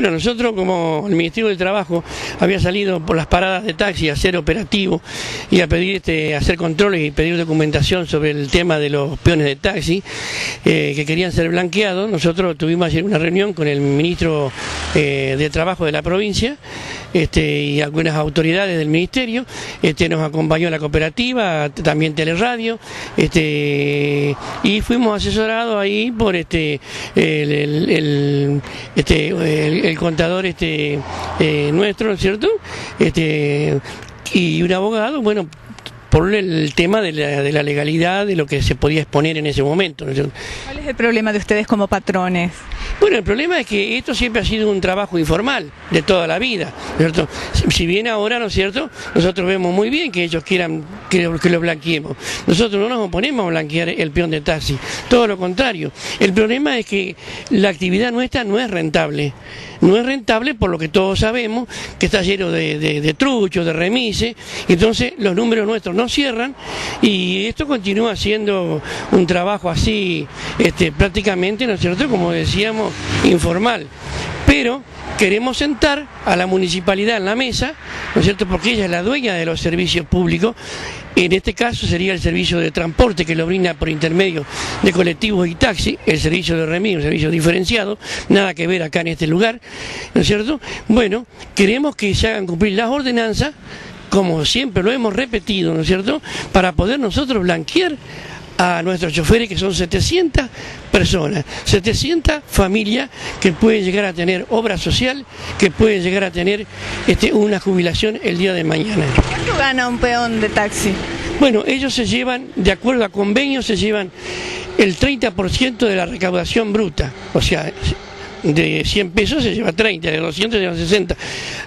Bueno, nosotros como el Ministerio del Trabajo había salido por las paradas de taxi a hacer operativo y a pedir hacer controles y pedir documentación sobre el tema de los peones de taxi que querían ser blanqueados. Nosotros tuvimos ayer una reunión con el Ministro de Trabajo de la provincia y algunas autoridades del Ministerio. Nos acompañó la cooperativa, también Teleradio, y fuimos asesorados ahí por el contador nuestro, ¿cierto? Y un abogado, bueno, por el tema de la legalidad, de lo que se podía exponer en ese momento, ¿no? ¿Cuál es el problema de ustedes como patrones? Bueno, el problema es que esto siempre ha sido un trabajo informal de toda la vida, ¿cierto? Si bien ahora, ¿no es cierto?, nosotros vemos muy bien que ellos quieran que lo blanqueemos. Nosotros no nos oponemos a blanquear el peón de taxi, todo lo contrario. El problema es que la actividad nuestra no es rentable. No es rentable por lo que todos sabemos, que está lleno de truchos, de remises, entonces los números nuestros no cierran y esto continúa siendo un trabajo así, prácticamente, ¿no es cierto?, como decíamos, informal. Pero queremos sentar a la municipalidad en la mesa, ¿no es cierto?, porque ella es la dueña de los servicios públicos. En este caso sería el servicio de transporte que lo brinda por intermedio de colectivos y taxis, el servicio de remis, un servicio diferenciado, nada que ver acá en este lugar, ¿no es cierto? Bueno, queremos que se hagan cumplir las ordenanzas, como siempre lo hemos repetido, ¿no es cierto?, para poder nosotros blanquear a nuestros choferes, que son 700 personas, 700 familias que pueden llegar a tener obra social, que pueden llegar a tener una jubilación el día de mañana. ¿Cuánto gana un peón de taxi? Bueno, ellos se llevan, de acuerdo a convenios, se llevan el 30% de la recaudación bruta, o sea, de 100 pesos se lleva 30, de 200 se lleva 60,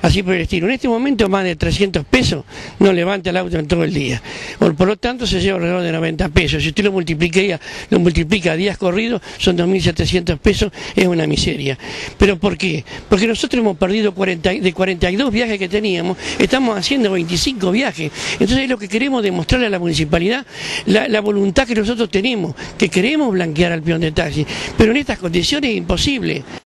así por el estilo. En este momento más de 300 pesos no levanta el auto en todo el día, por lo tanto se lleva alrededor de 90 pesos. Si usted lo multiplica a días corridos, son 2.700 pesos, es una miseria. ¿Pero por qué? Porque nosotros hemos perdido de 42 viajes que teníamos, estamos haciendo 25 viajes, entonces es lo que queremos demostrarle a la municipalidad, la voluntad que nosotros tenemos, que queremos blanquear al peón de taxi, pero en estas condiciones es imposible.